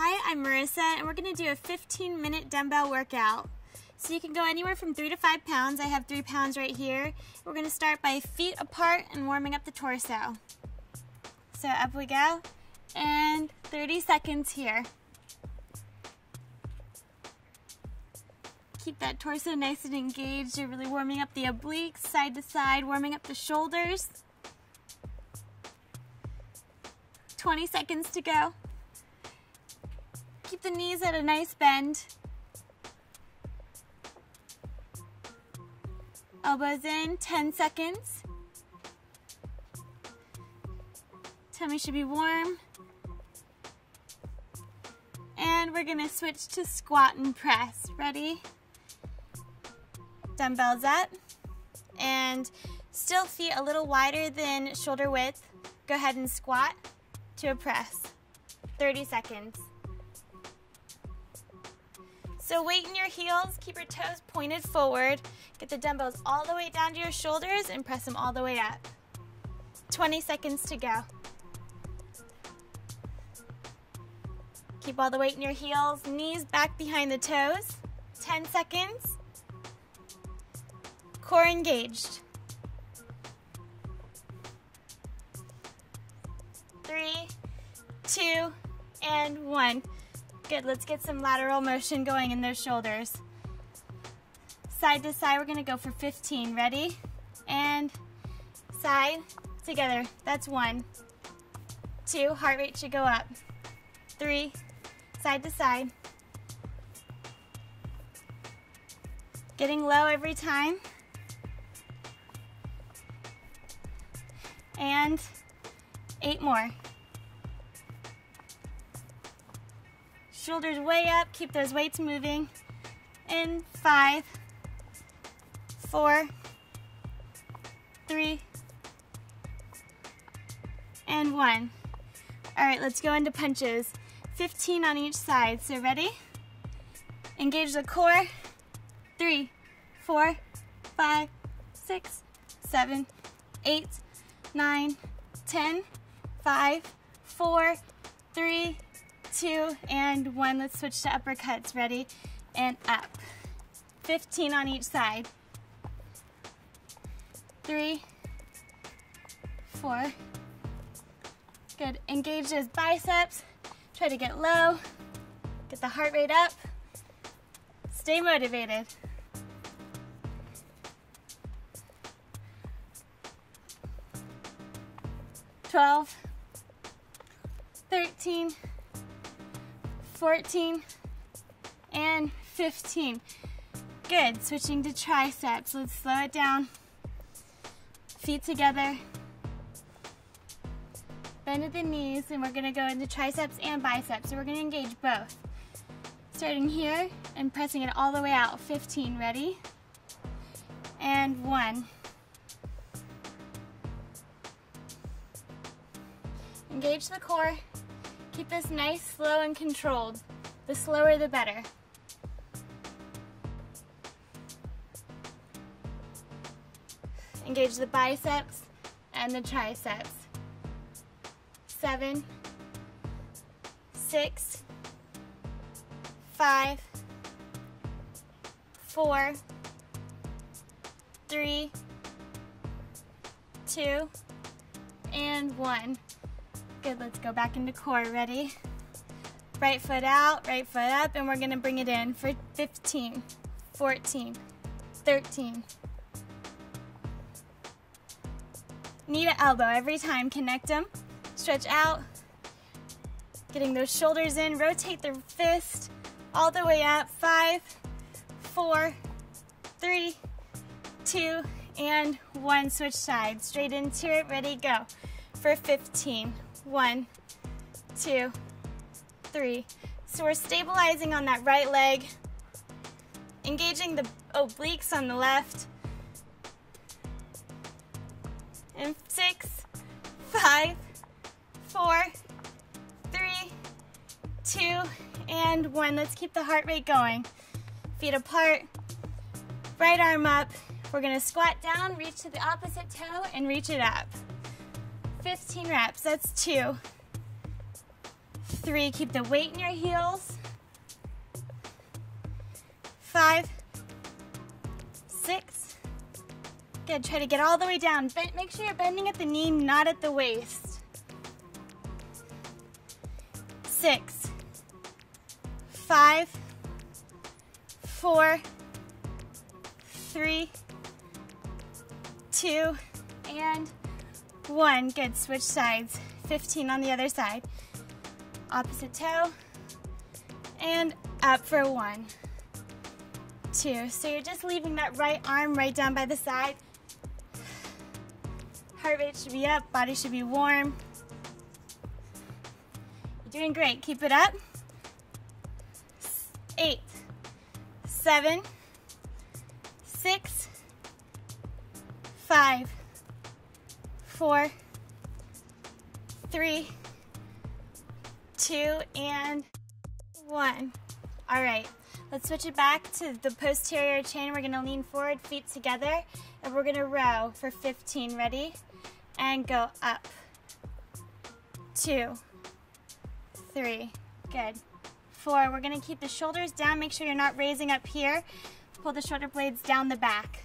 Hi, I'm Marissa, and we're going to do a 15-minute dumbbell workout. So you can go anywhere from 3 to 5 pounds. I have 3 pounds right here. We're going to start by feet apart and warming up the torso. So up we go, and 30 seconds here. Keep that torso nice and engaged. You're really warming up the obliques, side to side, warming up the shoulders. 20 seconds to go. Keep the knees at a nice bend. Elbows in, 10 seconds. Tummy should be warm. And we're gonna switch to squat and press. Ready? Dumbbells up, and still feet a little wider than shoulder width. Go ahead and squat to a press, 30 seconds. So weight in your heels, keep your toes pointed forward. Get the dumbbells all the way down to your shoulders and press them all the way up. 20 seconds to go. Keep all the weight in your heels, knees back behind the toes, 10 seconds. Core engaged. 3, 2, and 1. Good, let's get some lateral motion going in those shoulders. Side to side, we're gonna go for 15. Ready? And side, together. That's 1, 2, heart rate should go up. 3, side to side. Getting low every time. And 8 more. Shoulders way up, keep those weights moving. And 5, 4, 3, and 1. All right, let's go into punches. 15 on each side, so ready? Engage the core. 3, 4, 5, 6, 7, 8, 9, 10, 5, 4, 3, 2, and 1. Let's switch to uppercuts. Ready? And up. 15 on each side. 3, 4. Good. Engage those biceps. Try to get low. Get the heart rate up. Stay motivated. Twelve. 13, 14, and 15. Good, switching to triceps. Let's slow it down. Feet together. Bend at the knees, and we're gonna go into triceps and biceps. So we're gonna engage both. Starting here and pressing it all the way out. 15, ready? And 1. Engage the core. Keep this nice, slow, and controlled. The slower, the better. Engage the biceps and the triceps. 7, 6, 5, 4, 3, 2, and 1. Good, let's go back into core. Ready? Right foot out, right foot up, and we're gonna bring it in for 15, 14, 13. Knee to elbow every time. Connect them. Stretch out. Getting those shoulders in. Rotate the fist all the way up. 5, 4, 3, 2, and 1. Switch sides. Straight into it. Ready? Go. For 15. 1, 2, 3. So we're stabilizing on that right leg, engaging the obliques on the left, and 6, 5, 4, 3, 2, and 1. Let's keep the heart rate going. Feet apart, right arm up. We're gonna squat down, reach to the opposite toe, and reach it up. 15 reps, that's 2. 3, keep the weight in your heels, 5, 6, good, try to get all the way down, make sure you're bending at the knee, not at the waist, 6, 5, 4, 3, 2, and 1, good, switch sides, 15 on the other side, opposite toe, and up for 1, 2, so you're just leaving that right arm right down by the side, heart rate should be up, body should be warm, you're doing great, keep it up, 8, 7, 6, 5, 4, 3, 2, and 1. All right, let's switch it back to the posterior chain. We're gonna lean forward, feet together, and we're gonna row for 15, ready? And go up, 2, 3, good. 4, we're gonna keep the shoulders down, make sure you're not raising up here. Pull the shoulder blades down the back.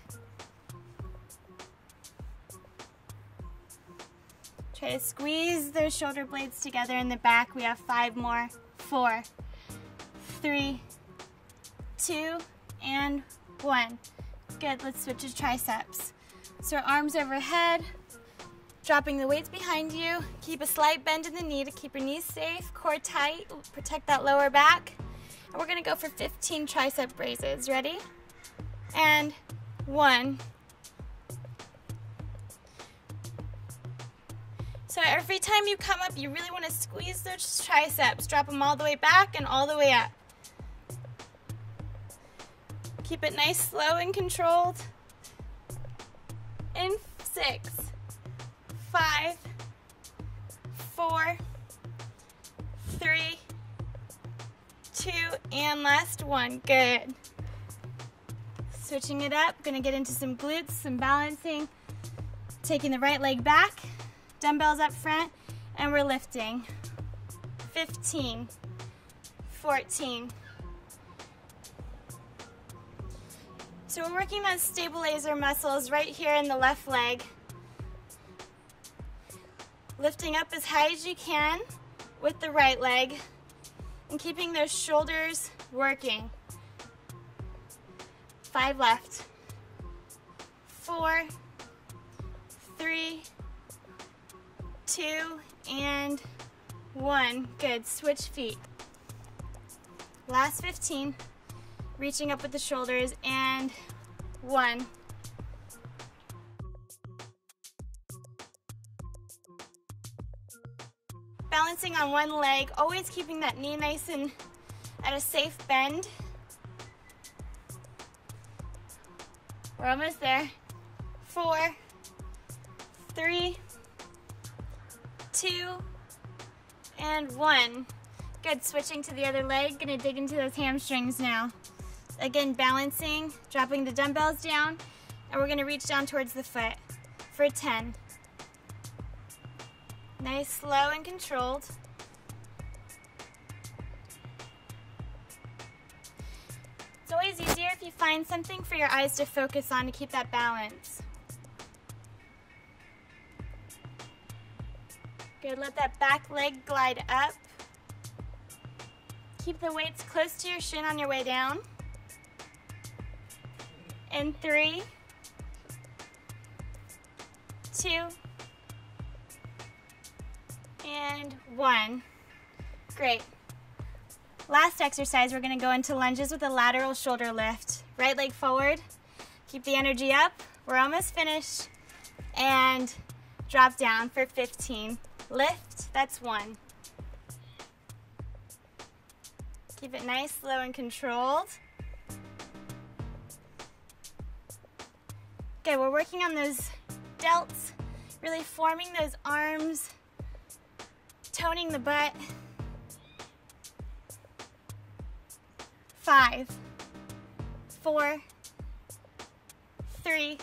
Try to squeeze those shoulder blades together in the back. We have 5 more, 4, 3, 2, and 1. Good, let's switch to triceps. So our arms overhead, dropping the weights behind you. Keep a slight bend in the knee to keep your knees safe, core tight, protect that lower back. And we're gonna go for 15 tricep raises, ready? And 1. So every time you come up, you really want to squeeze those triceps. Drop them all the way back and all the way up. Keep it nice, slow, and controlled. In 6, 5, 4, 3, 2, and last 1. Good. Switching it up. Gonna get into some glutes, some balancing. Taking the right leg back. Dumbbells up front, and we're lifting. 15, 14. So we're working those stabilizer muscles right here in the left leg. Lifting up as high as you can with the right leg and keeping those shoulders working. 5 left. 4, 3, 2, and 1. Good, switch feet. Last 15, reaching up with the shoulders, and 1. Balancing on one leg, always keeping that knee nice and at a safe bend. We're almost there. 4, 3, 2, and 1. Good, switching to the other leg, gonna dig into those hamstrings now. Again, balancing, dropping the dumbbells down, and we're gonna reach down towards the foot for 10. Nice, slow, and controlled. It's always easier if you find something for your eyes to focus on to keep that balance. Good, let that back leg glide up. Keep the weights close to your shin on your way down. And 3, 2, and 1. Great. Last exercise, we're gonna go into lunges with a lateral shoulder lift. Right leg forward, keep the energy up. We're almost finished. And drop down for 15. Lift, that's 1. Keep it nice, slow, and controlled. Good, we're working on those delts, really forming those arms, toning the butt. 5, 4, 3,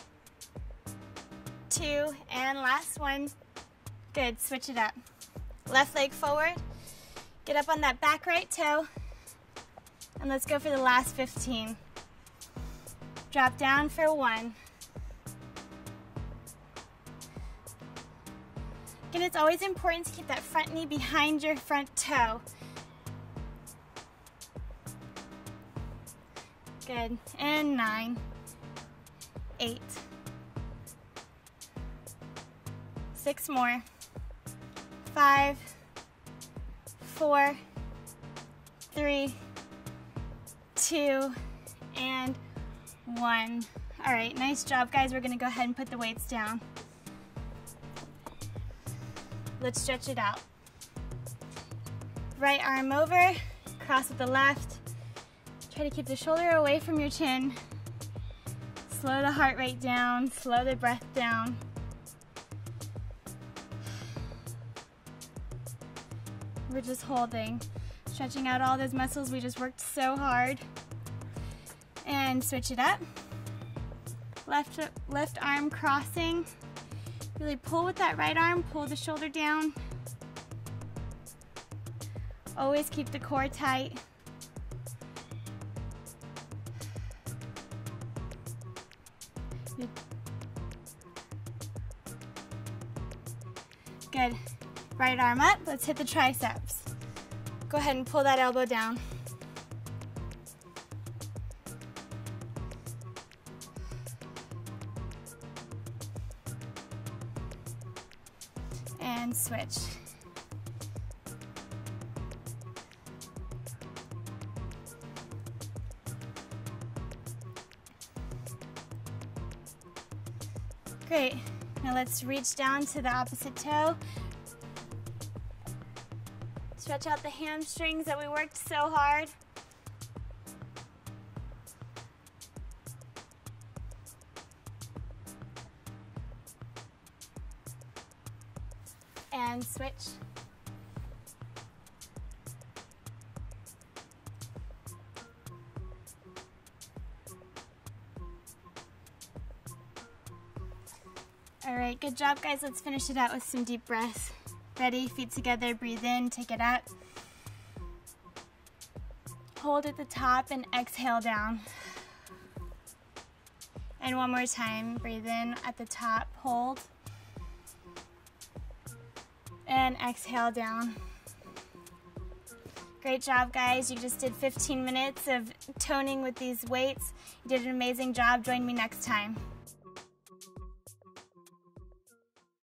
2, and last 1. Good, switch it up. Left leg forward, Get up on that back right toe, and let's go for the last 15. Drop down for 1. Again, it's always important to keep that front knee behind your front toe. Good, and 9, 8. 6 more, 5, 4, 3, 2, and 1. All right, nice job, guys. We're gonna go ahead and put the weights down. Let's stretch it out. Right arm over, cross with the left. Try to keep the shoulder away from your chin. Slow the heart rate down, slow the breath down. We're just holding, stretching out all those muscles we just worked so hard. And switch it up. Left arm crossing. Really pull with that right arm, pull the shoulder down. Always keep the core tight. Good. Right arm up, let's hit the triceps. Go ahead and pull that elbow down. And switch. Great, now let's reach down to the opposite toe. Stretch out the hamstrings that we worked so hard. And switch. All right, good job, guys. Let's finish it out with some deep breaths. Ready, feet together, breathe in, take it up. Hold at the top and exhale down. And one more time, breathe in at the top, hold. And exhale down. Great job, guys. You just did 15 minutes of toning with these weights. You did an amazing job. Join me next time.